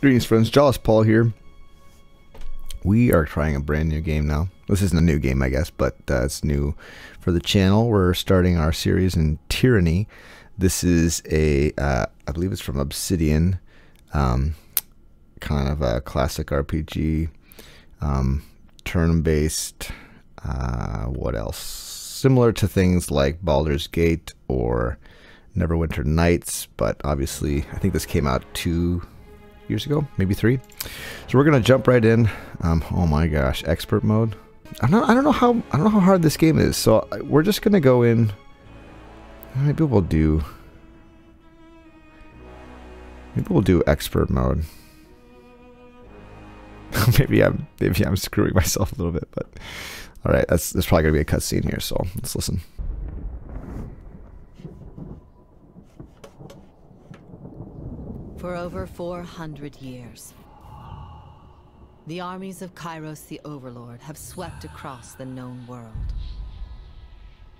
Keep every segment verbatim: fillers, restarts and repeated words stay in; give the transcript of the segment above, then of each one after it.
Greetings, friends. Jawless Paul here. We are trying a brand new game now. This isn't a new game, I guess, but uh, it's new for the channel. We're starting our series in Tyranny. This is a, uh, I believe it's from Obsidian, um, kind of a classic R P G, um, turn-based, uh, what else? Similar to things like Baldur's Gate or Neverwinter Nights, but obviously, I think this came out two years ago, maybe three. So we're gonna jump right in. Um, oh my gosh, expert mode. I don't, I don't know how I don't know how hard this game is. So we're just gonna go in. Maybe we'll do. Maybe we'll do expert mode. maybe I'm maybe I'm screwing myself a little bit, but all right. That's there's probably gonna be a cutscene here. So let's listen. For over four hundred years, the armies of Kairos the Overlord have swept across the known world.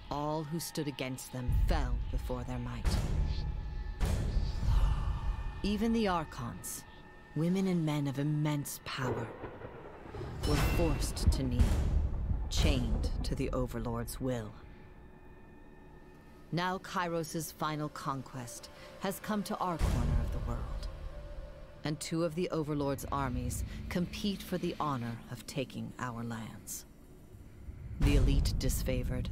All who stood against them fell before their might. Even the Archons, women and men of immense power, were forced to kneel, chained to the Overlord's will. Now Kairos' final conquest has come to our corner of the world, and two of the Overlord's armies compete for the honor of taking our lands. The elite Disfavored,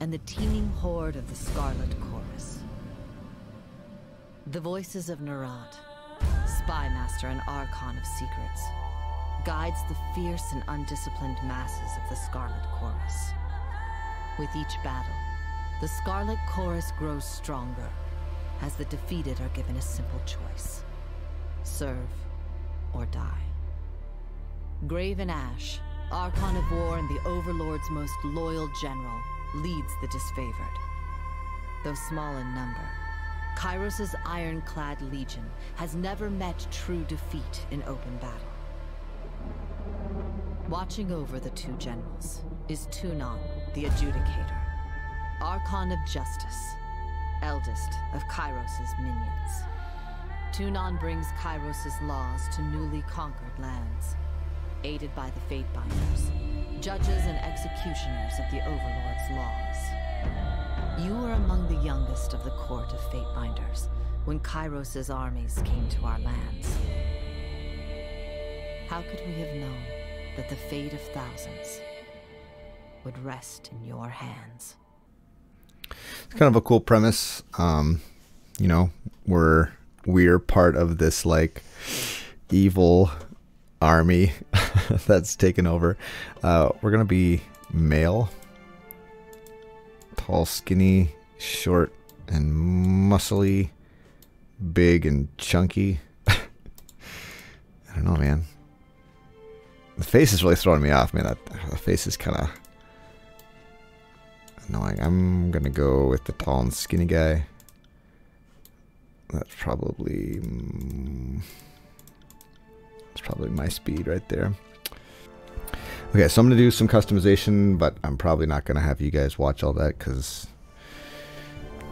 and the teeming horde of the Scarlet Chorus. The voices of Nerat, spymaster and archon of secrets, guides the fierce and undisciplined masses of the Scarlet Chorus. With each battle, the Scarlet Chorus grows stronger, as the defeated are given a simple choice. Serve or die. Graven Ash, Archon of War and the Overlord's most loyal general, leads the Disfavored. Though small in number, Kairos' ironclad legion has never met true defeat in open battle. Watching over the two generals is Tunon, the Adjudicator, Archon of Justice, eldest of Kairos' minions. Tunon brings Kairos' laws to newly conquered lands, aided by the Fatebinders, judges and executioners of the Overlord's laws. You were among the youngest of the court of Fatebinders when Kairos' armies came to our lands. How could we have known that the fate of thousands would rest in your hands? It's kind of a cool premise. Um, you know, we're we're part of this like evil army that's taken over. Uh, we're gonna be male, tall, skinny, short, and muscly, big and chunky. I don't know, man. The face is really throwing me off, man. That the face is kind of annoying. I'm gonna go with the tall and skinny guy. That's probably mm, that's probably my speed right there. Okay, so I'm gonna do some customization, but I'm probably not gonna have you guys watch all that because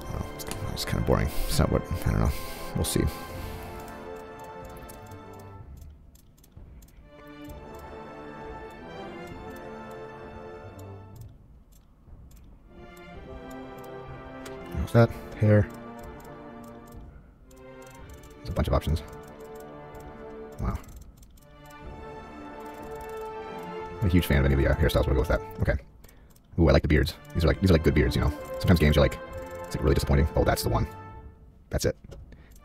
well, it's, it's kind of boring. It's not what I don't know. We'll see. That hair. There's a bunch of options. Wow. I'm a huge fan of any of the uh, hairstyles. We'll go with that. Okay. Ooh, I like the beards. These are like these are like good beards, you know. Sometimes games are like it's like really disappointing. Oh, that's the one. That's it.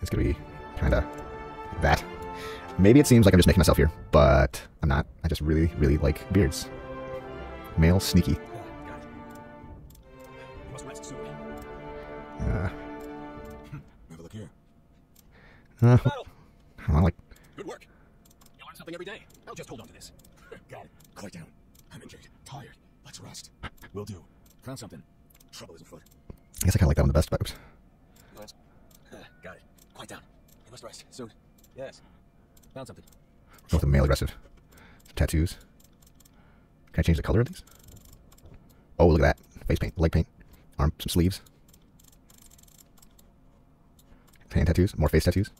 It's gonna be kind of that. Maybe it seems like I'm just making myself here, but I'm not. I just really, really like beards. Male sneaky. Uh, Have a look here. Uh, I like. Good work. You learn something every day. I'll just hold on to this. Got it. Quiet down. I'm injured. Tired. Let's rest. Will do. Found something. Trouble is afoot. I guess I kind of like that one the best, folks. Uh, got it. Quiet down. You must rest soon. Yes. Found something. We're going with the male aggressive. Some tattoos. Can I change the color of these? Oh, look at that. Face paint. Leg paint. Arm. Some sleeves. Hand tattoos, more face tattoos.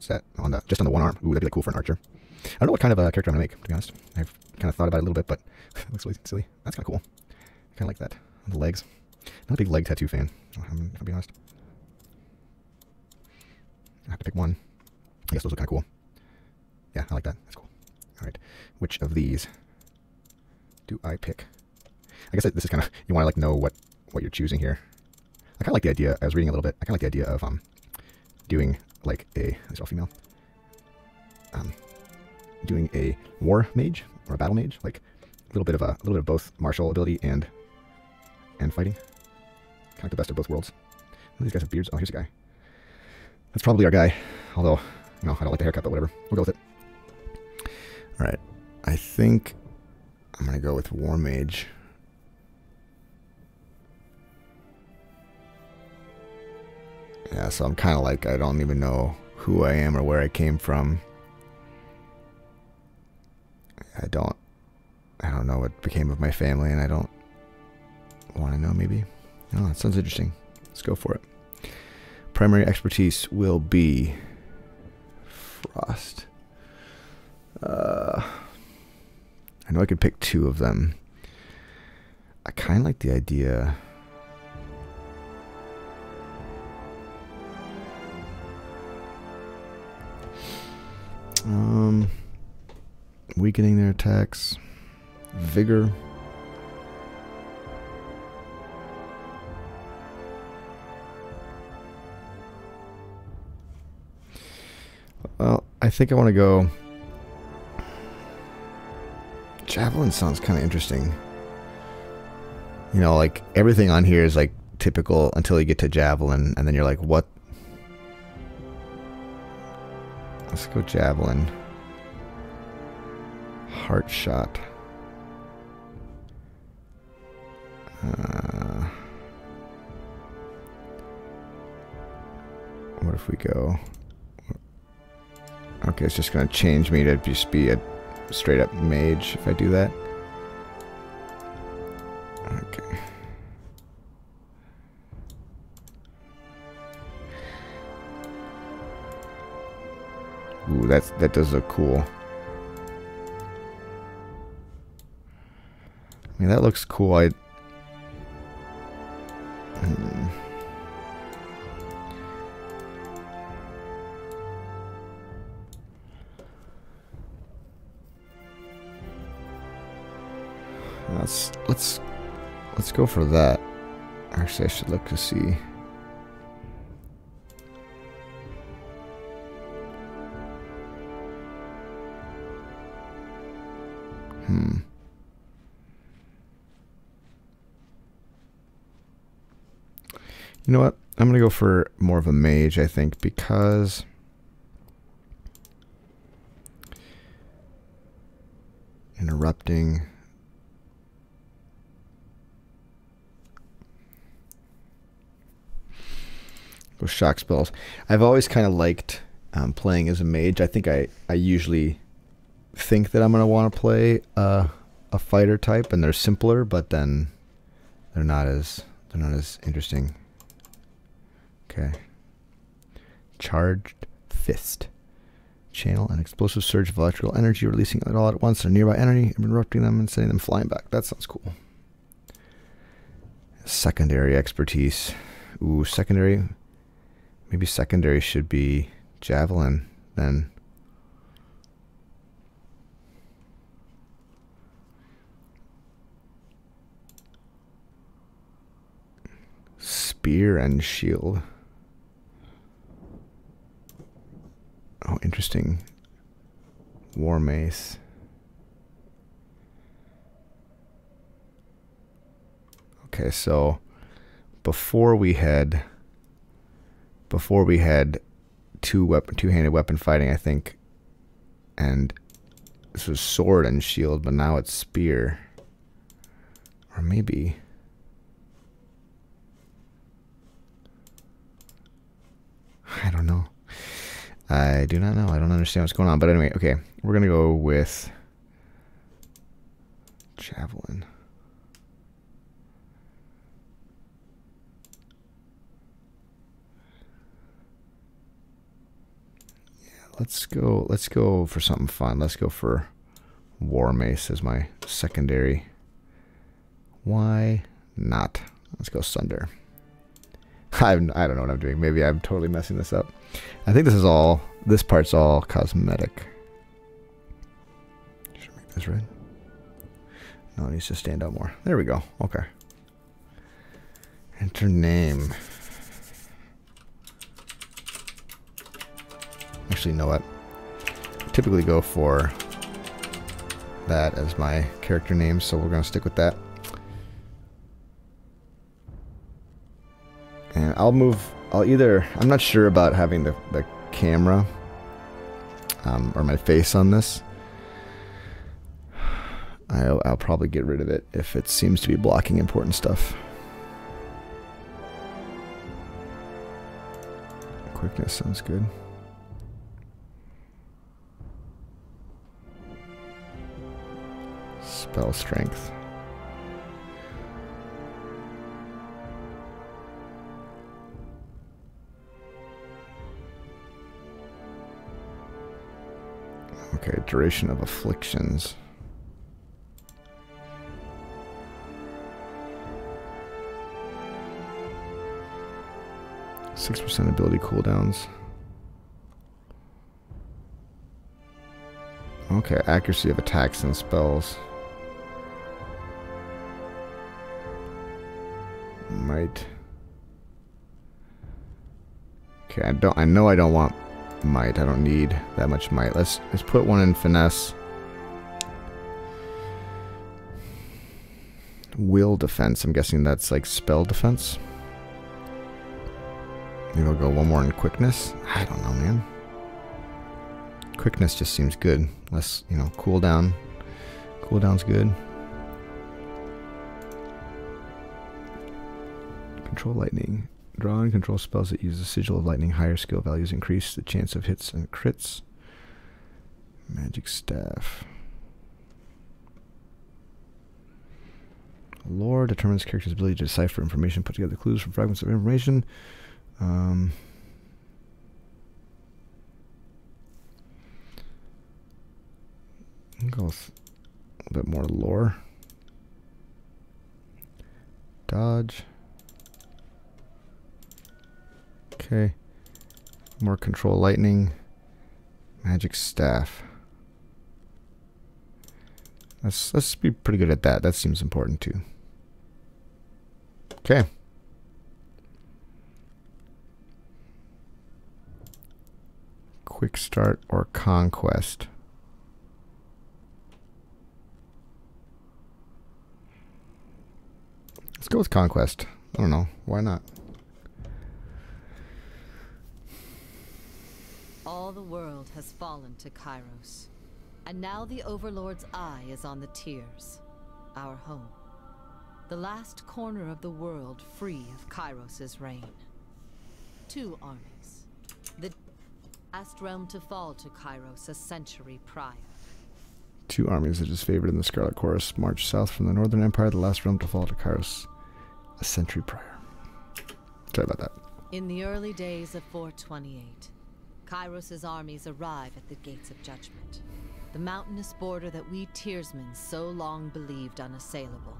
What's that? On the, just on the one arm. Ooh, that'd be like cool for an archer. I don't know what kind of a character I'm going to make, to be honest. I've kind of thought about it a little bit, but it looks really silly. That's kind of cool. I kind of like that. The legs. I'm a big leg tattoo fan, I'll be honest. I have to pick one. I guess those look kind of cool. Yeah, I like that. That's cool. Alright, which of these do I pick? I guess this is kind of, you want to like know what, what you're choosing here. I kind of like the idea, I was reading a little bit, I kind of like the idea of um, doing like a, these are all female, um, doing a war mage or a battle mage, like a little bit of a, a little bit of both martial ability and and fighting. Kind of like the best of both worlds. These guys have beards. Oh, here's a guy. That's probably our guy, although, you know, I don't like the haircut, but whatever. We'll go with it. Alright, I think I'm going to go with War Mage. Yeah, so I'm kind of like, I don't even know who I am or where I came from. I don't, I don't know what became of my family, and I don't want to know, maybe. Oh, that sounds interesting. Let's go for it. Primary expertise will be Frost. Uh, I know I could pick two of them. I kind of like the idea. Um, weakening their attacks, vigor. Well, I think I want to go... Javelin sounds kind of interesting. You know, like, everything on here is, like, typical until you get to Javelin, and then you're like, what? Let's go Javelin. Heart shot. Uh, what if we go... Okay, it's just going to change me to just be a straight-up mage if I do that. Okay. Ooh, that's, that does look cool. I mean, that looks cool. I... Hmm. Let's, let's let's go for that. Actually, I should look to see. Hmm. You know what? I'm gonna go for more of a mage, I think, because interrupting. With shock spells. I've always kind of liked um, playing as a mage. I think I, I usually think that I'm going to want to play uh, a fighter type, and they're simpler, but then they're not as they're not as interesting. Okay. Charged fist. Channel an explosive surge of electrical energy, releasing it all at once on nearby enemy, interrupting them and sending them flying back. That sounds cool. Secondary expertise. Ooh, secondary. Maybe secondary should be Javelin, then. Spear and shield. Oh, interesting. War mace. Okay, so before we had... Before we had two weapon, two-handed weapon fighting, I think, and this was sword and shield, but now it's spear, or maybe I don't know. I do not know. I don't understand what's going on. But anyway, okay, we're gonna go with Javelin. let's go, let's go for something fun. Let's go for War Mace as my secondary. Why not? Let's go Sunder. I'm, I don't know what I'm doing. Maybe I'm totally messing this up. I think this is all, this part's all cosmetic. Should I make this red? No, it needs to stand out more. There we go. Okay. Enter name. Actually, you know what? I typically go for that as my character name, so we're going to stick with that. And I'll move, I'll either, I'm not sure about having the, the camera um, or my face on this. I'll, I'll probably get rid of it if it seems to be blocking important stuff. Quickness sounds good. Spell strength. Okay, duration of afflictions. Six percent ability cooldowns. Okay, accuracy of attacks and spells. Might. Okay, I don't. I know I don't want. Might. I don't need that much might. Let's let's put one in finesse. Will defense. I'm guessing that's like spell defense. Maybe I'll go one more in quickness. I don't know, man. Quickness just seems good. Less, you know, cooldown. Cooldown's good. Control lightning. Draw and control spells that use the sigil of lightning. Higher skill values increase the chance of hits and crits. Magic staff. Lore determines character's ability to decipher information, put together clues from fragments of information. Um, I'll go with a bit more lore. Dodge. Okay, more control lightning, magic staff. Let's let's be pretty good at that. That seems important too. Okay. Quick start or conquest. Let's go with conquest. I don't know. Why not? All the world has fallen to Kairos, and now the Overlord's eye is on the Tiers, our home. The last corner of the world free of Kairos's reign. Two armies, the last realm to fall to Kairos a century prior. Two armies that is favored in the Scarlet Chorus march south from the Northern Empire, the last realm to fall to Kairos a century prior. Sorry about that. In the early days of four twenty-eight, Kairos's armies arrive at the Gates of Judgment, the mountainous border that we Tiersmen so long believed unassailable.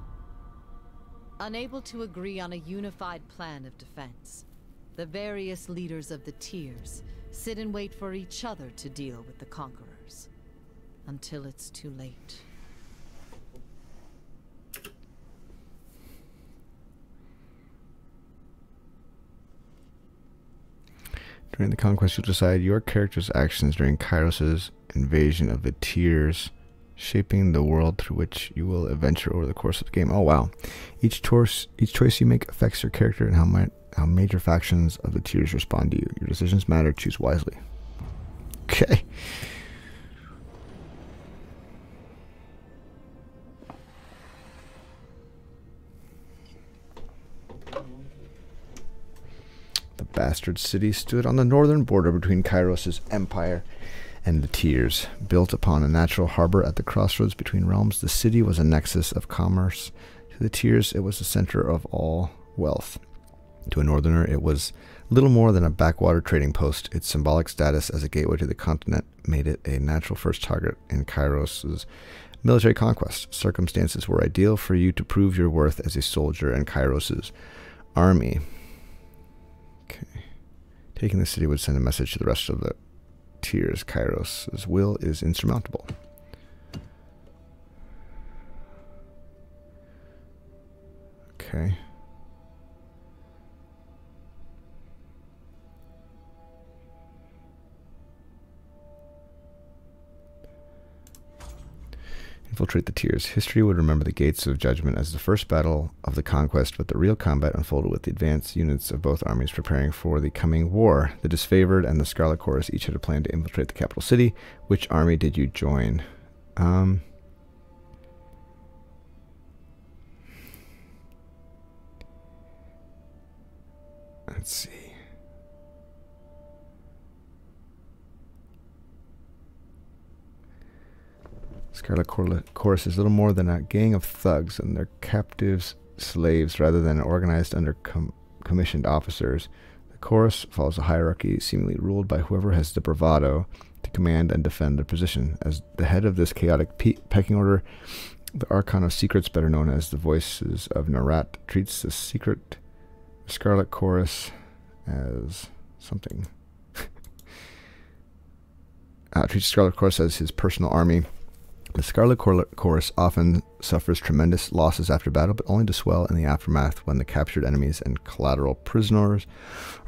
Unable to agree on a unified plan of defense, the various leaders of the Tiers sit and wait for each other to deal with the conquerors, until it's too late. During the conquest, you'll decide your character's actions during Kairos' invasion of the Tiers, shaping the world through which you will adventure over the course of the game. Oh, wow. Each choice, each choice you make affects your character and how, ma how major factions of the Tiers respond to you. Your decisions matter. Choose wisely. Okay. Bastard City stood on the northern border between Kairos's empire and the Tiers. Built upon a natural harbor at the crossroads between realms, the city was a nexus of commerce. To the Tiers, it was the center of all wealth. To a northerner, it was little more than a backwater trading post. Its symbolic status as a gateway to the continent made it a natural first target in Kairos' military conquest. Circumstances were ideal for you to prove your worth as a soldier in Kairos' army. Okay. Taking the city would send a message to the rest of the Tiers. Kairos' will is insurmountable. Okay. Infiltrate the Tiers. History would remember the Gates of Judgment as the first battle of the conquest, but the real combat unfolded with the advanced units of both armies preparing for the coming war. The Disfavored and the Scarlet Chorus each had a plan to infiltrate the capital city. Which army did you join? Um... Let's see. Scarlet Chorus is little more than a gang of thugs and their captives slaves rather than organized under com commissioned officers. The chorus follows a hierarchy seemingly ruled by whoever has the bravado to command and defend their position. As the head of this chaotic pe pecking order, the Archon of Secrets, better known as the Voices of Nerat, treats the secret Scarlet Chorus as something. uh, treats Scarlet Chorus as his personal army. The Scarlet Chorus often suffers tremendous losses after battle, but only to swell in the aftermath when the captured enemies and collateral prisoners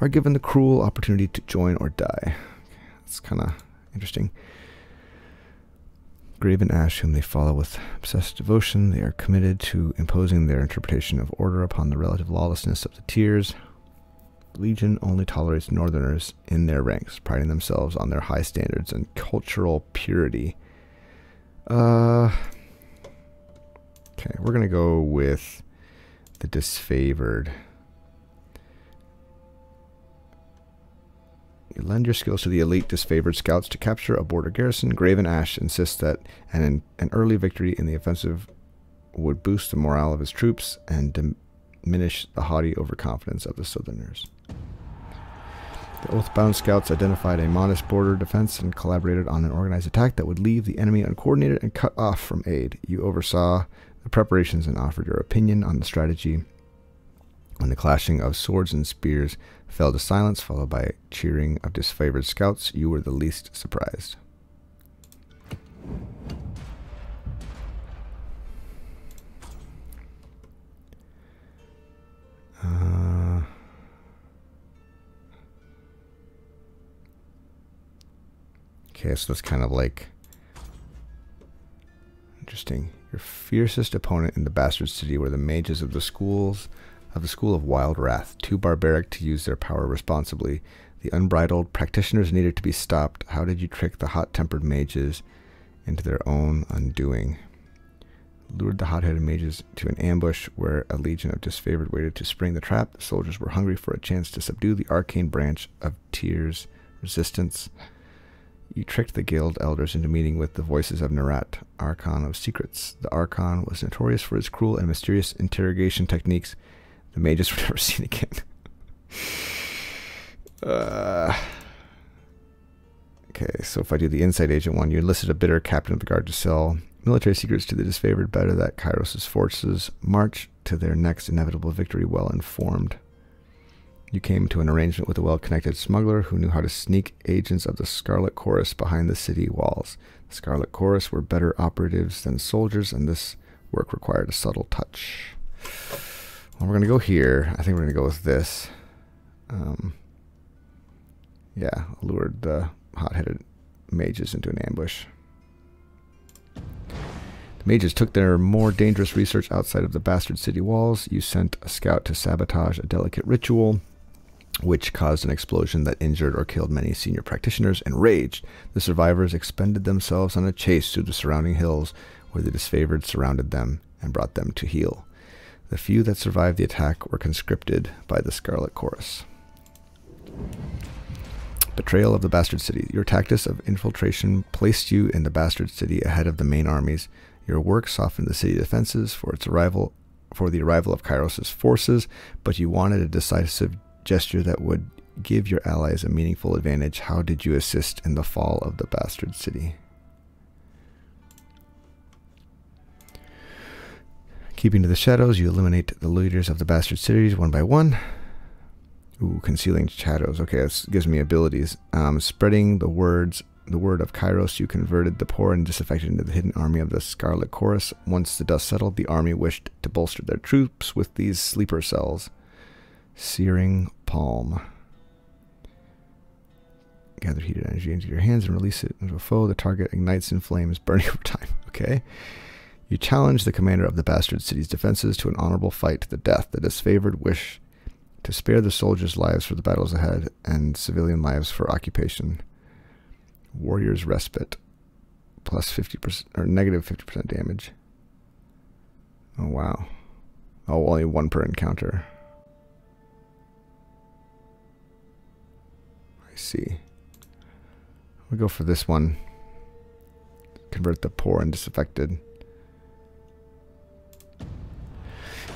are given the cruel opportunity to join or die. Okay, that's kind of interesting. Graven Ash, whom they follow with obsessed devotion, they are committed to imposing their interpretation of order upon the relative lawlessness of the Tiers. The Legion only tolerates northerners in their ranks, priding themselves on their high standards and cultural purity. Uh, okay, we're going to go with the Disfavored. You lend your skills to the elite Disfavored scouts to capture a border garrison. Graven Ash insists that an, an early victory in the offensive would boost the morale of his troops and diminish the haughty overconfidence of the Southerners. The Oathbound scouts identified a modest border defense and collaborated on an organized attack that would leave the enemy uncoordinated and cut off from aid. You oversaw the preparations and offered your opinion on the strategy when the clashing of swords and spears fell to silence, followed by cheering of Disfavored scouts. You were the least surprised. Uh, okay, so that's kind of like interesting. Your fiercest opponent in the Bastard City were the mages of the schools of the School of Wild Wrath, too barbaric to use their power responsibly. The unbridled practitioners needed to be stopped. How did you trick the hot-tempered mages into their own undoing? Lured the hot-headed mages to an ambush where a legion of Disfavored waited to spring the trap. The soldiers were hungry for a chance to subdue the arcane branch of Tiers resistance. You tricked the guild elders into meeting with the Voices of Nerat, Archon of Secrets. The Archon was notorious for his cruel and mysterious interrogation techniques. The mages were never seen again. uh, okay, so if I do the Inside Agent one, you enlisted a bitter captain of the guard to sell military secrets to the Disfavored, better that Kairos' forces march to their next inevitable victory well informed. You came to an arrangement with a well-connected smuggler who knew how to sneak agents of the Scarlet Chorus behind the city walls. The Scarlet Chorus were better operatives than soldiers, and this work required a subtle touch. Well, we're going to go here. I think we're going to go with this. Um, yeah, lured the hot-headed mages into an ambush. The mages took their more dangerous research outside of the Bastard City walls. You sent a scout to sabotage a delicate ritual, which caused an explosion that injured or killed many senior practitioners. Enraged, the survivors expended themselves on a chase through the surrounding hills where the Disfavored surrounded them and brought them to heel. The few that survived the attack were conscripted by the Scarlet Chorus. Betrayal of the Bastard City. Your tactics of infiltration placed you in the Bastard City ahead of the main armies. Your work softened the city defenses for its arrival for the arrival of Kairos' forces, but you wanted a decisive gesture that would give your allies a meaningful advantage. How did you assist in the fall of the Bastard City? Keeping to the shadows, you eliminate the leaders of the Bastard Cities one by one. Ooh, concealing shadows. Okay, this gives me abilities. Um, spreading the words, the word of Kairos, you converted the poor and disaffected into the hidden army of the Scarlet Chorus. Once the dust settled, the army wished to bolster their troops with these sleeper cells. Searing Palm. Gather heated energy into your hands and release it into a foe. The target ignites in flames, burning over time. Okay. You challenge the commander of the Bastard City's defenses to an honorable fight to the death. The Disfavored wish to spare the soldiers' lives for the battles ahead and civilian lives for occupation. Warrior's Respite. Plus fifty percent or negative fifty percent damage. Oh, wow. Oh, only one per encounter. I see. We'll go for this one. Convert the poor and disaffected.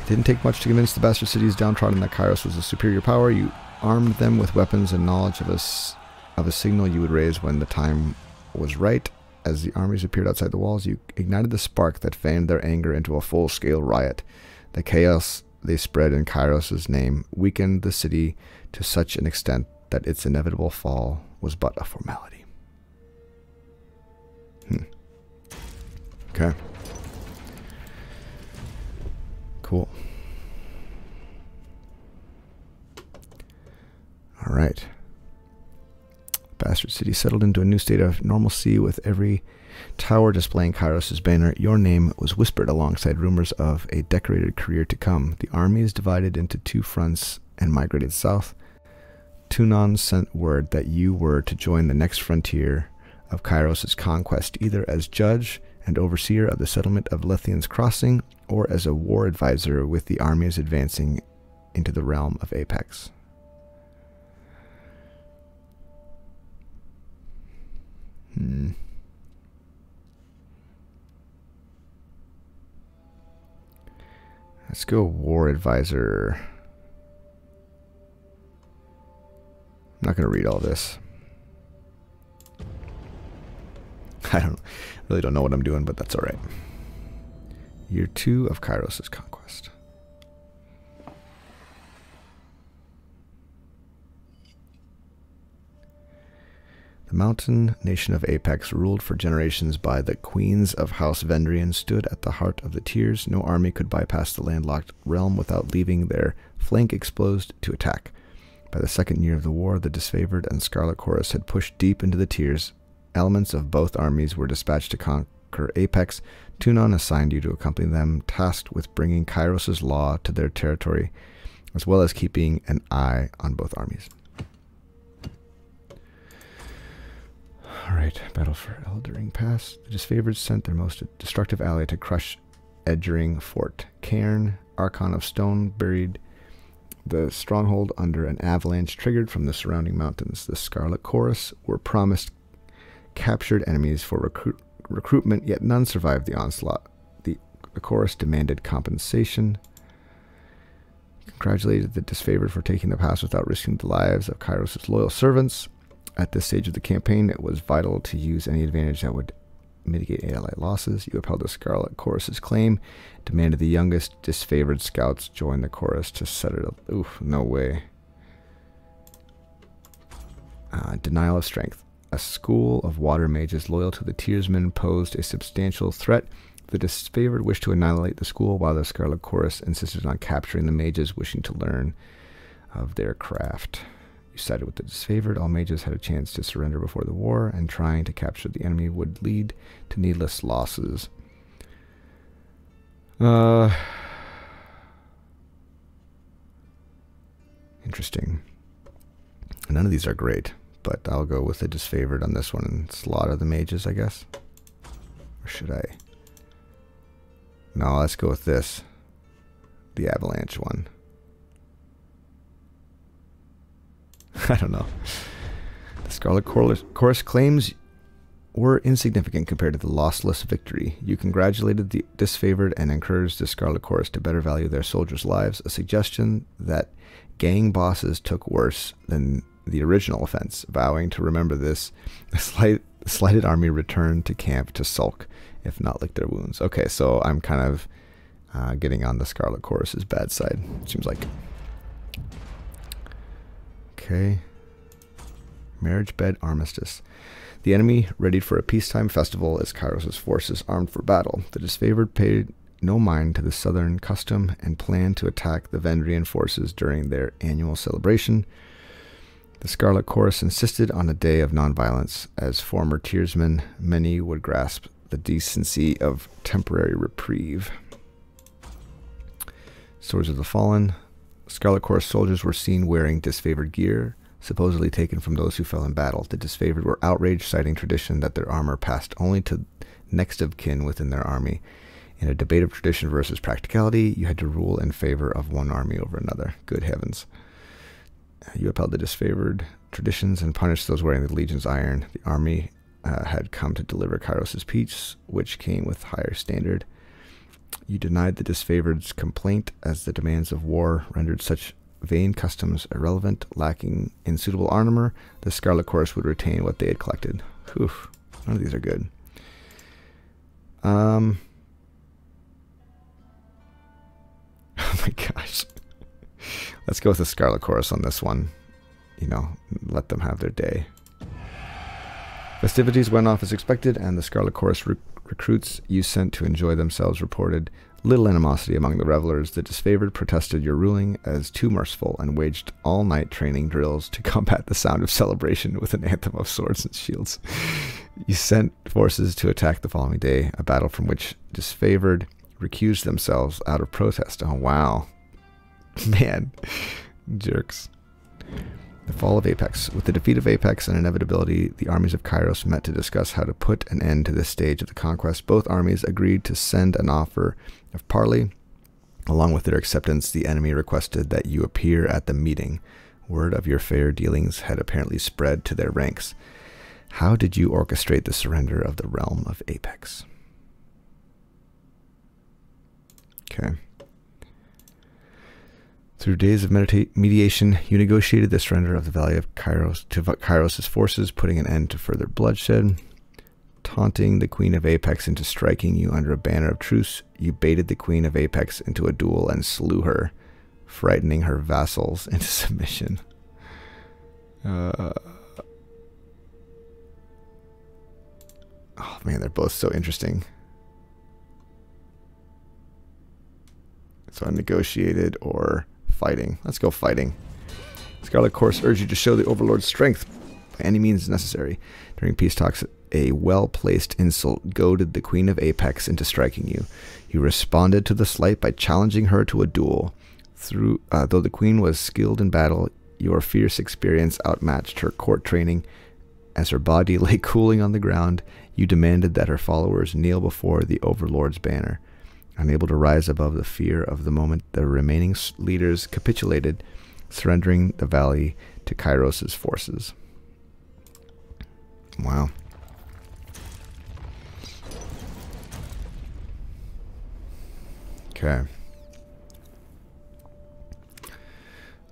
Didn't take much to convince the Bastard Cities downtrodden that Kairos was a superior power. You armed them with weapons and knowledge of a, of a signal you would raise when the time was right. As the armies appeared outside the walls, you ignited the spark that fanned their anger into a full-scale riot. The chaos they spread in Kairos' name weakened the city to such an extent that its inevitable fall was but a formality. Hmm. Okay. Cool. All right. Bastard City settled into a new state of normalcy with every tower displaying Kairos' banner. Your name was whispered alongside rumors of a decorated career to come. The armies divided into two fronts and migrated south. Tunon sent word that you were to join the next frontier of Kairos' conquest, either as judge and overseer of the settlement of Lithian's Crossing, or as a war advisor with the armies advancing into the realm of Apex. Hmm. Let's go war advisor. I'm not going to read all this. I don't really don't know what I'm doing, but that's all right. Year two of Kairos' conquest. The mountain nation of Apex, ruled for generations by the queens of House Vendrian, stood at the heart of the Tiers. No army could bypass the landlocked realm without leaving their flank exposed to attack. By the second year of the war, the Disfavored and Scarlet Chorus had pushed deep into the Tiers. Elements of both armies were dispatched to conquer Apex. Tunon assigned you to accompany them, tasked with bringing Kairos' law to their territory, as well as keeping an eye on both armies. Alright, battle for Eldering Pass. The Disfavored sent their most destructive ally to crush Edgering Fort. Cairn, Archon of Stone, buried the stronghold under an avalanche triggered from the surrounding mountains. The Scarlet Chorus were promised captured enemies for recruit recruitment, yet none survived the onslaught. The, the chorus demanded compensation, congratulated the Disfavored for taking the pass without risking the lives of Kairos' loyal servants. At this stage of the campaign, it was vital to use any advantage that would mitigate ally losses. You upheld the Scarlet Chorus's claim, demanded the youngest Disfavored scouts join the chorus to set it up. Oof, no way. Uh, denial of strength. A school of water mages loyal to the Tiersmen posed a substantial threat. The Disfavored wished to annihilate the school, while the Scarlet Chorus insisted on capturing the mages wishing to learn of their craft. You sided with the Disfavored. All mages had a chance to surrender before the war, and trying to capture the enemy would lead to needless losses. Uh, interesting. None of these are great. But I'll go with the Disfavored on this one and slaughter the mages, I guess. Or should I? No, let's go with this. The avalanche one. I don't know. The Scarlet Chorus claims were insignificant compared to the lossless victory. You congratulated the disfavored and encouraged the Scarlet Chorus to better value their soldiers' lives, a suggestion that gang bosses took worse than the original offense. Vowing to remember this, the slight, slighted army returned to camp to sulk, if not lick their wounds. Okay, so I'm kind of uh, getting on the Scarlet Chorus's bad side, it seems like. Okay. Marriage Bed Armistice. The enemy readied for a peacetime festival as Kairos' forces armed for battle. The disfavored paid no mind to the southern custom and planned to attack the Vendrian forces during their annual celebration. The Scarlet Chorus insisted on a day of nonviolence. As former tiersmen, many would grasp the decency of temporary reprieve. Swords of the Fallen. Scarlet Chorus soldiers were seen wearing disfavored gear, supposedly taken from those who fell in battle. The disfavored were outraged, citing tradition that their armor passed only to next of kin within their army. In a debate of tradition versus practicality, you had to rule in favor of one army over another. Good heavens. You upheld the disfavored traditions and punished those wearing the legion's iron. The army uh, had come to deliver Kairos' peace, which came with higher standard. You denied the disfavored's complaint as the demands of war rendered such vain customs irrelevant. Lacking in suitable armor, the Scarlet Chorus would retain what they had collected. Whew, none of these are good. Um. Oh my gosh. Let's go with the Scarlet Chorus on this one. You know, let them have their day. Festivities went off as expected, and the Scarlet Chorus re recruits you sent to enjoy themselves reported little animosity among the revelers. The disfavored protested your ruling as too merciful and waged all-night training drills to combat the sound of celebration with an anthem of swords and shields. You sent forces to attack the following day, a battle from which disfavored recused themselves out of protest. Oh, wow. Man. Jerks. The fall of Apex. With the defeat of Apex and inevitability, the armies of Kairos met to discuss how to put an end to this stage of the conquest. Both armies agreed to send an offer of parley. Along with their acceptance, the enemy requested that you appear at the meeting. Word of your fair dealings had apparently spread to their ranks. How did you orchestrate the surrender of the realm of Apex? Okay. Through days of mediation, you negotiated the surrender of the valley of Kairos to Kairos' forces, putting an end to further bloodshed. Taunting the Queen of Apex into striking you under a banner of truce, you baited the Queen of Apex into a duel and slew her, frightening her vassals into submission. Uh, oh man, they're both so interesting. So I negotiated or... fighting. Let's go fighting. Scarlet Chorus urged you to show the Overlord's strength by any means necessary. During peace talks, a well-placed insult goaded the Queen of Apex into striking you. You responded to the slight by challenging her to a duel. Through, uh, though the Queen was skilled in battle, your fierce experience outmatched her court training. As her body lay cooling on the ground, you demanded that her followers kneel before the Overlord's banner. Unable to rise above the fear of the moment, the remaining leaders capitulated, surrendering the valley to Kairos' forces. Wow. Okay.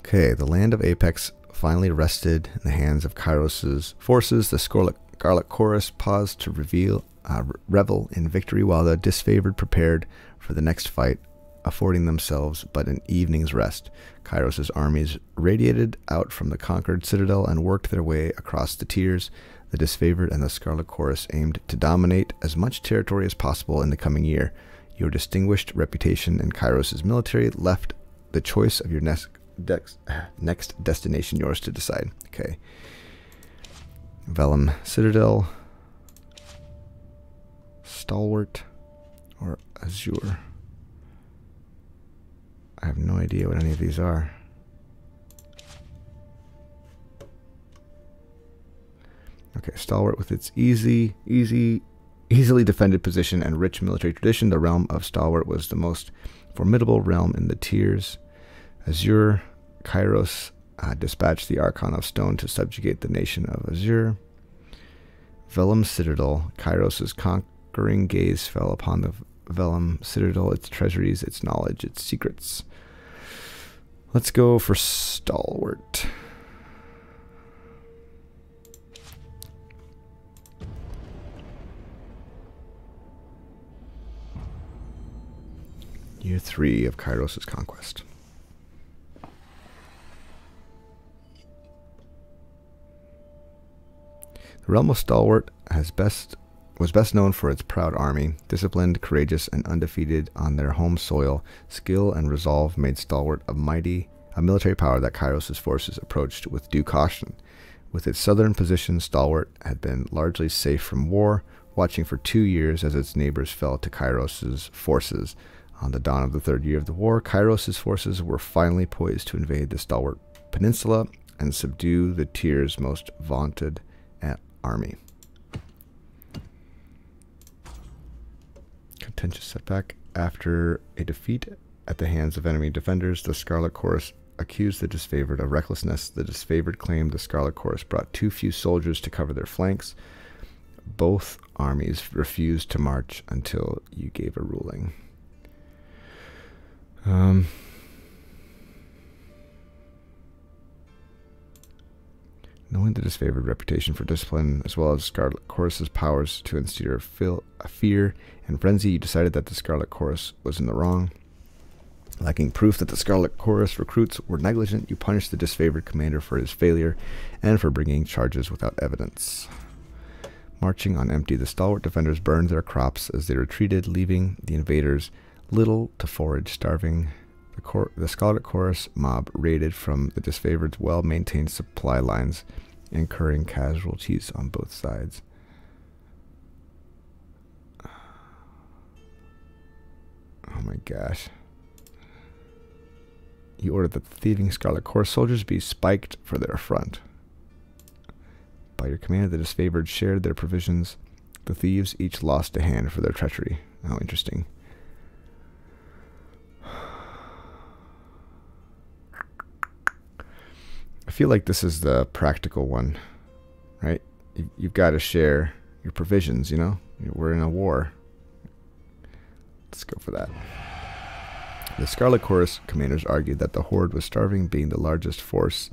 Okay, the land of Apex finally rested in the hands of Kairos' forces. The Scarlet Chorus paused to reveal Uh, revel in victory while the disfavored prepared for the next fight, affording themselves but an evening's rest. Kairos' armies radiated out from the conquered citadel and worked their way across the tiers. The disfavored and the Scarlet Chorus aimed to dominate as much territory as possible in the coming year. Your distinguished reputation in Kairos' military left the choice of your next, dex, next destination yours to decide. Okay. Vellum Citadel. Stalwart or Azure. I have no idea what any of these are. Okay, Stalwart with its easy, easy, easily defended position and rich military tradition, the realm of Stalwart was the most formidable realm in the tiers. Azure, Kairos uh, dispatched the Archon of Stone to subjugate the nation of Azure. Vellum Citadel. Kairos's conquering gaze fell upon the Vellum Citadel, its treasuries, its knowledge, its secrets. Let's go for Stalwart. Year three of Kairos's conquest. The realm of Stalwart has best, was best known for its proud army, disciplined, courageous, and undefeated on their home soil. Skill and resolve made Stalwart a mighty, a military power that Kairos's forces approached with due caution. With its southern position, Stalwart had been largely safe from war, watching for two years as its neighbors fell to Kairos's forces. On the dawn of the third year of the war, Kairos's forces were finally poised to invade the Stalwart Peninsula and subdue the Tiers' most vaunted army. Contentious setback. After a defeat at the hands of enemy defenders, the Scarlet Chorus accused the Disfavored of recklessness. The Disfavored claimed the Scarlet Chorus brought too few soldiers to cover their flanks. Both armies refused to march until you gave a ruling. Um, knowing the Disfavored reputation for discipline, as well as Scarlet Chorus's powers to instead a fear and frenzy, you decided that the Scarlet Chorus was in the wrong. Lacking proof that the Scarlet Chorus recruits were negligent, you punished the Disfavored commander for his failure and for bringing charges without evidence. Marching on empty, the Stalwart defenders burned their crops as they retreated, leaving the invaders little to forage, starving. The, cor the Scarlet Chorus mob raided from the Disfavored's well-maintained supply lines, incurring casualties on both sides. Oh my gosh. You ordered that the thieving Scarlet Chorus soldiers be spiked for their affront. By your command, the Disfavored shared their provisions. The thieves each lost a hand for their treachery. How interesting. I feel like this is the practical one, right? You, you've got to share your provisions, you know? We're in a war. Let's go for that. The Scarlet Chorus commanders argued that the Horde was starving, being the largest force,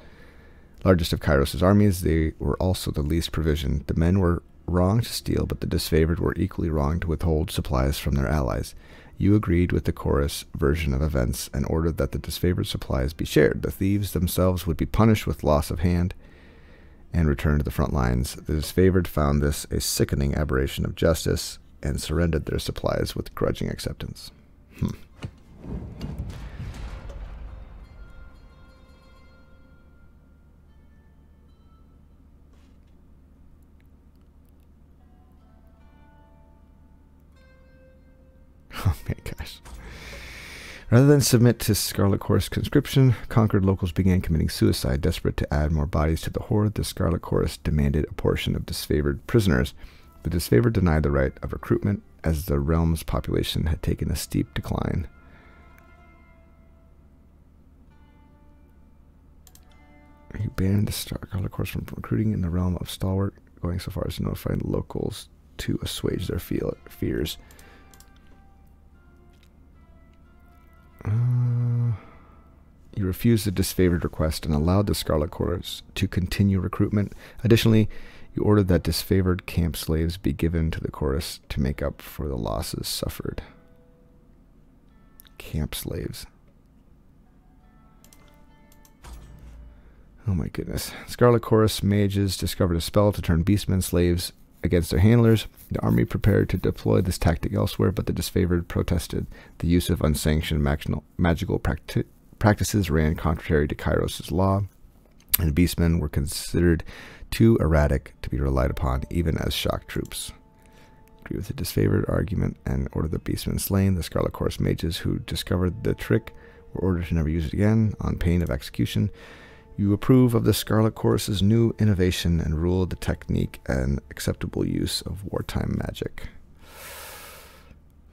largest of Kairos's armies. They were also the least provisioned. The men were wrong to steal, but the Disfavored were equally wrong to withhold supplies from their allies. You agreed with the Chorus version of events and ordered that the Disfavored supplies be shared. The thieves themselves would be punished with loss of hand and returned to the front lines. The Disfavored found this a sickening aberration of justice and surrendered their supplies with grudging acceptance. Hmm. Oh my gosh. Rather than submit to Scarlet Chorus conscription, conquered locals began committing suicide. Desperate to add more bodies to the Horde, the Scarlet Chorus demanded a portion of Disfavored prisoners. The Disfavored denied the right of recruitment, as the realm's population had taken a steep decline. He banned the Scarlet Chorus from recruiting in the realm of Stalwart, going so far as to notify locals to assuage their fears. Uh, you refused the Disfavored request and allowed the Scarlet Chorus to continue recruitment. Additionally, you ordered that Disfavored camp slaves be given to the Chorus to make up for the losses suffered. Camp slaves. Oh my goodness. Scarlet Chorus mages discovered a spell to turn beastmen slaves against their handlers. The army prepared to deploy this tactic elsewhere, but the Disfavored protested. The use of unsanctioned magical practi practices ran contrary to Kairos's law, and beastmen were considered too erratic to be relied upon, even as shock troops. Agree with the Disfavored argument and order the beastmen slain. The Scarlet Chorus mages who discovered the trick were ordered to never use it again, on pain of execution. You approve of the Scarlet Chorus's new innovation and rule the technique and acceptable use of wartime magic.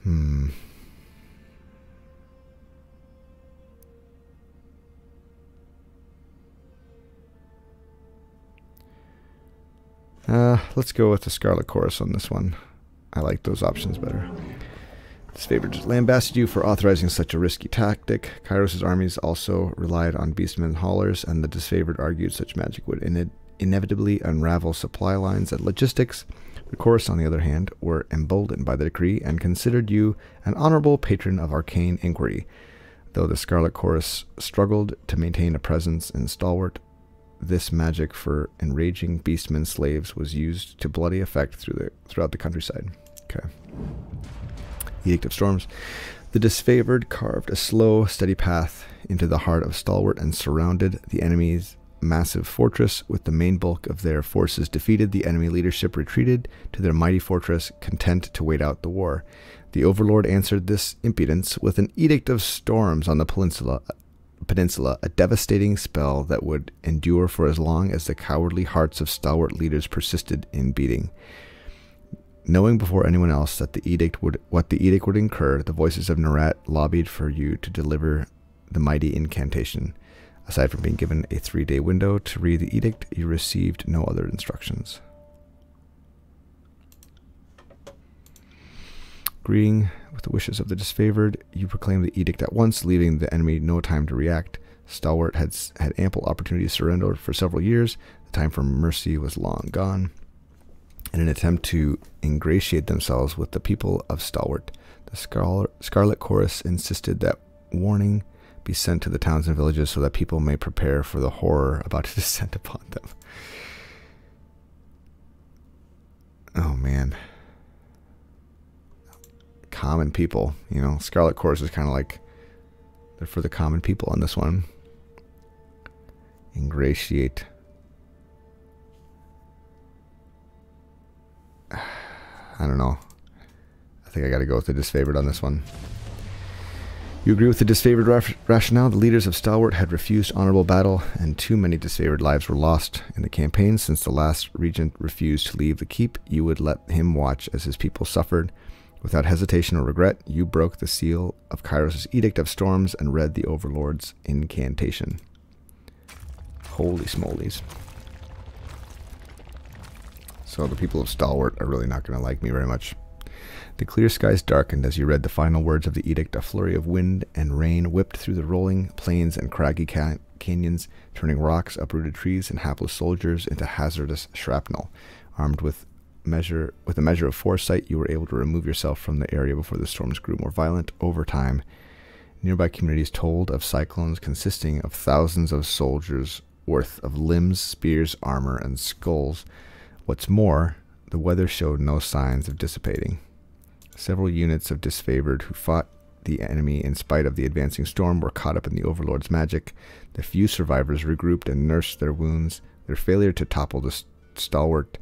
Hmm. Uh, let's go with the Scarlet Chorus on this one. I like those options better. Disfavored just lambasted you for authorizing such a risky tactic. Kairos' armies also relied on beastmen and haulers, and the Disfavored argued such magic would in inevitably unravel supply lines and logistics. The Chorus, on the other hand, were emboldened by the decree and considered you an honorable patron of arcane inquiry. Though the Scarlet Chorus struggled to maintain a presence in Stalwart, this magic for enraging beastmen slaves was used to bloody effect through the, throughout the countryside. Okay. Edict of Storms. The Disfavored carved a slow, steady path into the heart of Stalwart and surrounded the enemy's massive fortress. With the main bulk of their forces defeated, the enemy leadership retreated to their mighty fortress, content to wait out the war. The Overlord answered this impudence with an Edict of Storms on the peninsula, peninsula, a devastating spell that would endure for as long as the cowardly hearts of Stalwart leaders persisted in beating. Knowing before anyone else that the edict would what the edict would incur, the voices of Nerat lobbied for you to deliver the mighty incantation. Aside from being given a three-day window to read the edict, you received no other instructions. Greeting with the wishes of the Disfavored, you proclaimed the edict at once, leaving the enemy no time to react. Stalwart had had ample opportunity to surrender for several years. The time for mercy was long gone. In an attempt to ingratiate themselves with the people of Stalwart, the Scar Scarlet Chorus insisted that warning be sent to the towns and villages so that people may prepare for the horror about to descend upon them. Oh, man. Common people, you know. Scarlet Chorus is kind of like they're for the common people on this one. Ingratiate. I don't know. I think I gotta go with the Disfavored on this one. You agree with the Disfavored rationale. The leaders of Stalwart had refused honorable battle, and too many Disfavored lives were lost in the campaign. Since the last regent refused to leave the keep, you would let him watch as his people suffered. Without hesitation or regret, you broke the seal of Kairos' Edict of Storms and read the Overlord's incantation. Holy smoles. So the people of Stalwart are really not going to like me very much. The clear skies darkened as you read the final words of the edict. A flurry of wind and rain whipped through the rolling plains and craggy ca canyons, turning rocks, uprooted trees, and hapless soldiers into hazardous shrapnel. Armed with measure with a measure of foresight, you were able to remove yourself from the area before the storms grew more violent over time. Nearby communities told of cyclones consisting of thousands of soldiers' worth of limbs, spears, armor, and skulls. What's more, the weather showed no signs of dissipating. Several units of Disfavored who fought the enemy in spite of the advancing storm were caught up in the Overlord's magic. The few survivors regrouped and nursed their wounds. Their failure to topple the Stalwart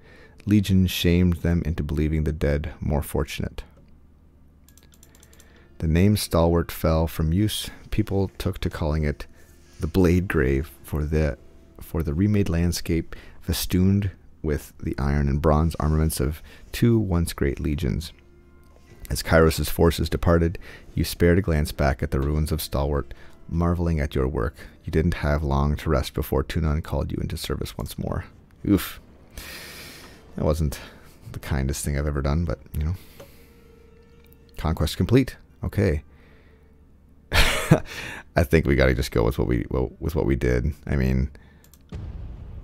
legion shamed them into believing the dead more fortunate. The name Stalwart fell from use. People took to calling it the Blade Grave for the, for the remade landscape festooned with the iron and bronze armaments of two once great legions. As Kairos' forces departed, you spared a glance back at the ruins of Stalwart, marveling at your work. You didn't have long to rest before Tunon called you into service once more. Oof. That wasn't the kindest thing I've ever done, but, you know. Conquest complete. Okay. I think we gotta just go with what we, well, with what we did. I mean,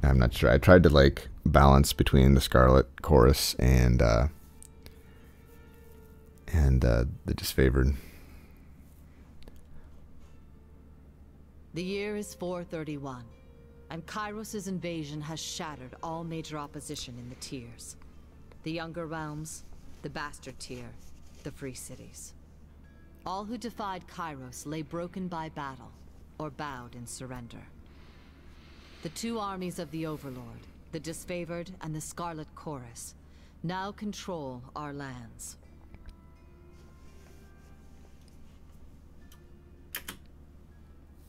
I'm not sure. I tried to, like, balance between the Scarlet Chorus and uh, and uh, the Disfavored. The year is four thirty-one, and Kairos' invasion has shattered all major opposition in the Tiers. The Younger Realms, the Bastard Tier, the Free Cities. All who defied Kairos lay broken by battle, or bowed in surrender. The two armies of the Overlord, the Disfavored and the Scarlet Chorus, now control our lands.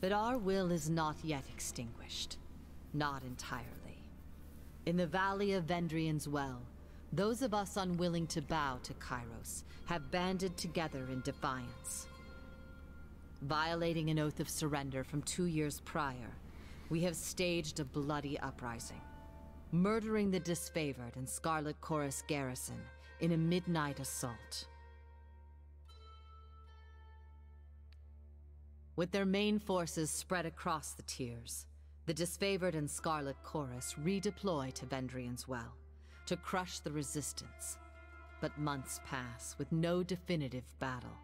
But our will is not yet extinguished. Not entirely. In the Valley of Vendrian's Well, those of us unwilling to bow to Kairos have banded together in defiance. Violating an oath of surrender from two years prior, we have staged a bloody uprising. murdering the Disfavored and Scarlet Chorus garrison in a midnight assault. With their main forces spread across the Tiers, the Disfavored and Scarlet Chorus redeploy to Vendrian's Well to crush the resistance, but months pass with no definitive battle.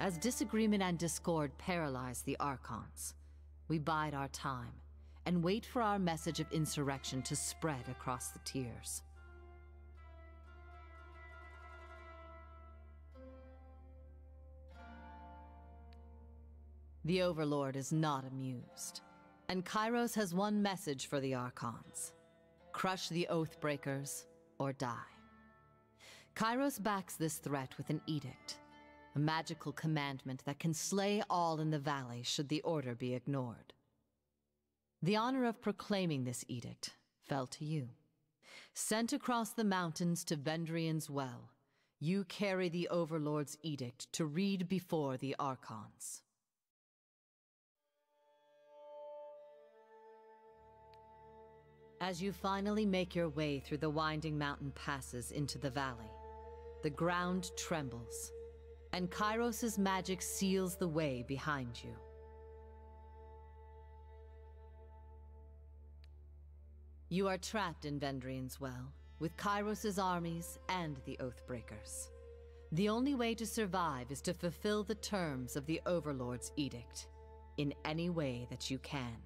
As disagreement and discord paralyze the Archons, we bide our time and wait for our message of insurrection to spread across the Tiers. The Overlord is not amused, and Kairos has one message for the Archons: crush the Oathbreakers or die. Kairos backs this threat with an edict, a magical commandment that can slay all in the valley should the order be ignored. The honor of proclaiming this edict fell to you. Sent across the mountains to Vendrian's Well, you carry the Overlord's edict to read before the Archons. As you finally make your way through the winding mountain passes into the valley, the ground trembles, and Kairos' magic seals the way behind you. You are trapped in Vendrian's Well, with Kairos' armies and the Oathbreakers. The only way to survive is to fulfill the terms of the Overlord's edict, in any way that you can.